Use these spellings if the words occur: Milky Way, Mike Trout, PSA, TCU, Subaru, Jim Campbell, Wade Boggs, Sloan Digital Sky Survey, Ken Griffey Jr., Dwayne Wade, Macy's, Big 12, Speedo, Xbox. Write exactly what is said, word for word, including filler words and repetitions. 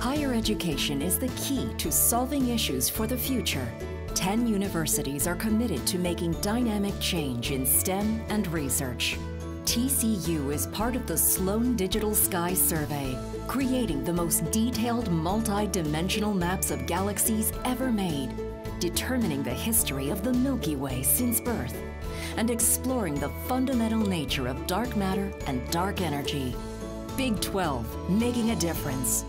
Higher education is the key to solving issues for the future. ten universities are committed to making dynamic change in STEM and research. T C U is part of the Sloan Digital Sky Survey, creating the most detailed multi-dimensional maps of galaxies ever made, determining the history of the Milky Way since birth, and exploring the fundamental nature of dark matter and dark energy. Big twelve, making a difference.